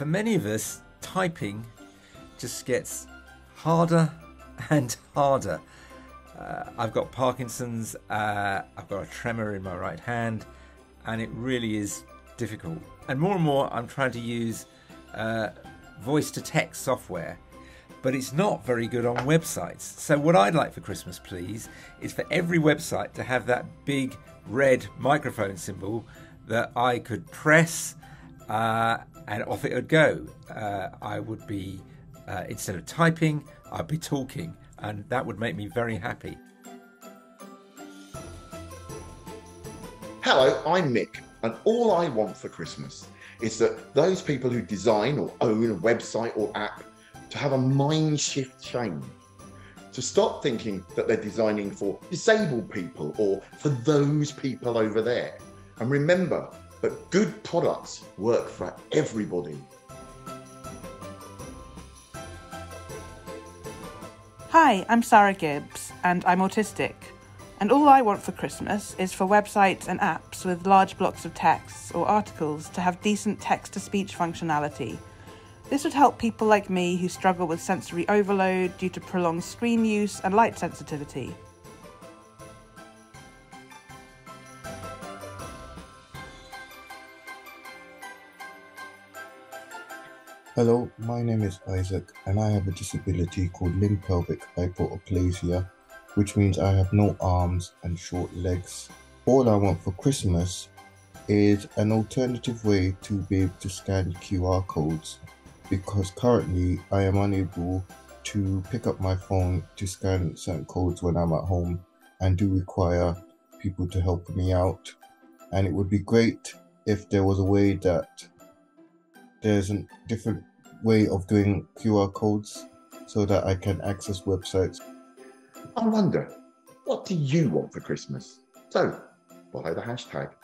For many of us, typing just gets harder and harder. I've got Parkinson's, I've got a tremor in my right hand, and it really is difficult. And more I'm trying to use voice-to-text software, but it's not very good on websites. So what I'd like for Christmas, please, is for every website to have that big red microphone symbol that I could press and off it would go. I would be, instead of typing, I'd be talking, and that would make me very happy. Hello, I'm Mick, and all I want for Christmas is that those people who design or own a website or app to have a mind shift change, to stop thinking that they're designing for disabled people or for those people over there. And remember that good products work for everybody. Hi, I'm Sara Gibbs and I'm autistic. And all I want for Christmas is for websites and apps with large blocks of texts or articles to have decent text-to-speech functionality. This would help people like me who struggle with sensory overload due to prolonged screen use and light sensitivity. Hello, my name is Isaac and I have a disability called limb pelvic hypoplasia, which means I have no arms and short legs. All I want for Christmas is an alternative way to be able to scan QR codes, because currently I am unable to pick up my phone to scan certain codes when I'm at home and do require people to help me out. And it would be great if there was a way that there's a different way of doing QR codes so that I can access websites. I wonder, what do you want for Christmas? So, follow the hashtag.